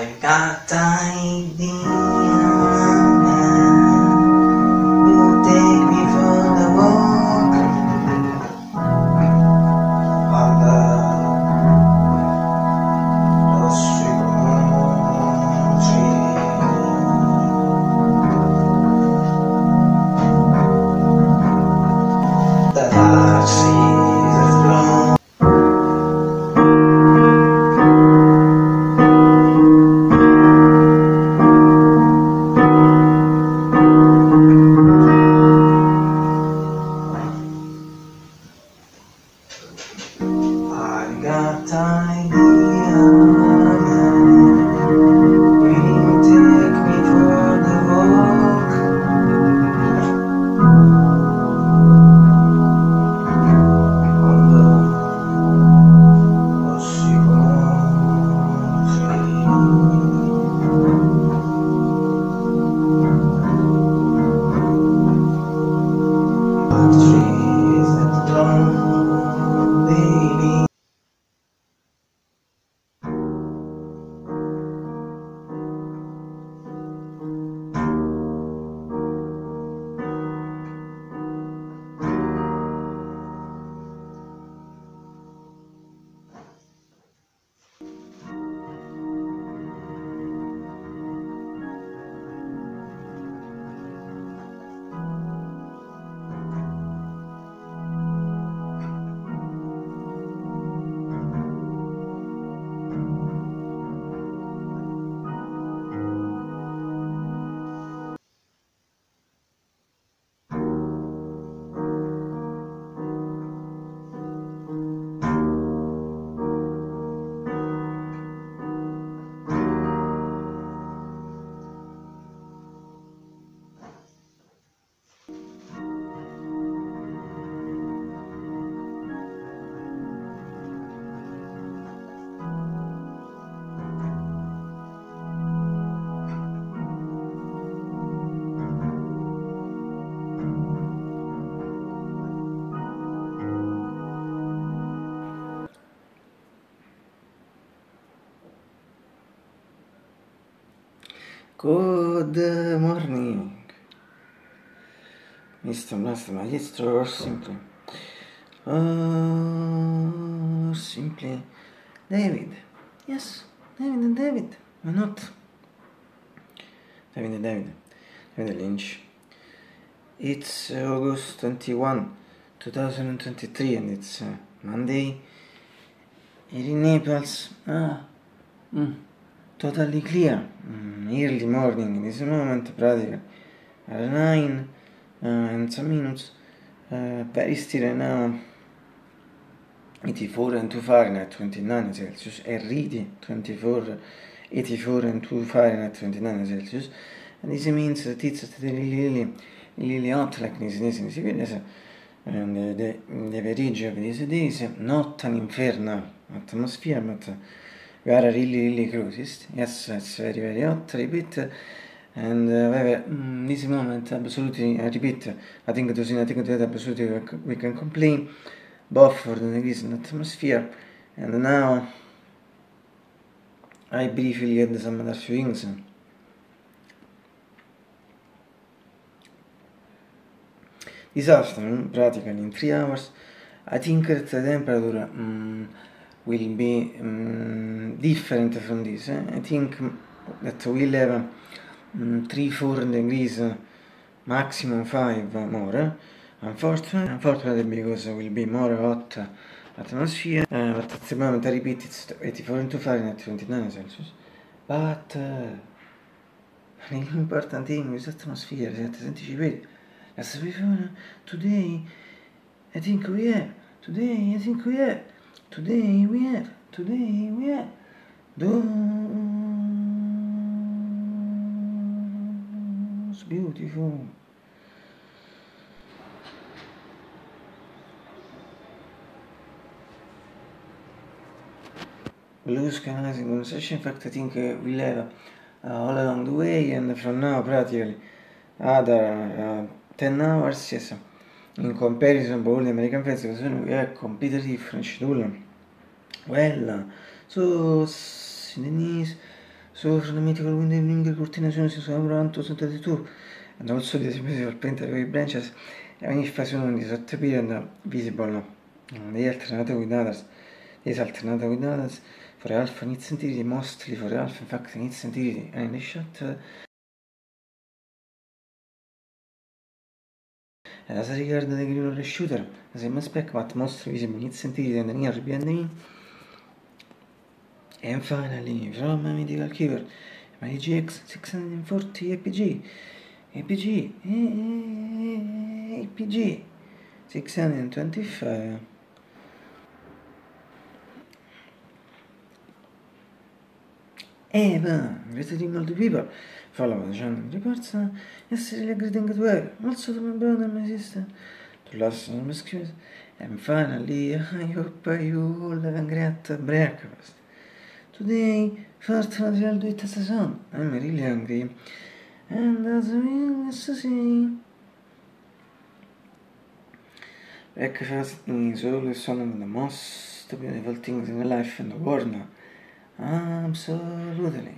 I've got idea. Good morning, Mr. Master Magistro, or simply David. Yes, David and David. Why not? David and David. David Lynch. It's August 21, 2023, and it's Monday here in Naples. Totally clear, early morning in this moment, practically at 9 and some minutes, Paris still now 84 and 2 Fahrenheit, 29 Celsius, and really 84 and 2 Fahrenheit, 29 Celsius, and this means that it's really hot like this in Siberia, and the average of these days, not an infernal atmosphere, but we are really closest. Yes, it's very hot, repeat, and however, this moment, absolutely, I repeat, I think that absolutely we can complain, both for the degrees and atmosphere, and now, I briefly had some other things. This afternoon, practically in 3 hours, I think that the temperature, will be different from this. I think that we'll have 3-4 degrees, maximum 5 more. Unfortunately, because will be more hot atmosphere, but at the moment, I repeat, it's 84 and 2 Fahrenheit, 29 Celsius. But an important thing is atmosphere, that is anticipated. As before, today we have those beautiful blue skies in conversation. In fact, I think we live all along the way, and from now practically other 10 hours, yes, in comparison to all the American festivals, we have completely different schedule. Well, so Sudanese, So the mythical winding coordination is around 2032, and also the symmetry of pentavary branches. Even if phase 1 is not visible, they alternate with others. These alternate with others for alpha in its centrity, mostly for alpha, in fact, in its centrity, and they shot as regards the degree of the shooter, the same aspect, but mostly visible in its centrity and near behind me. And finally, from a medical keeper, my GX 640 APG 625. Visiting all the people, follow the channel reports, yesterday greeting at work, also to my brother and my sister, to last and rescues, and finally, I hope you all have a great breakfast. Today, first what I'll do it as a son. I'm really hungry. And as means to say, breakfast is always one of the most beautiful things in life and the world now. Absolutely.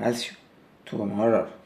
I'll see you tomorrow.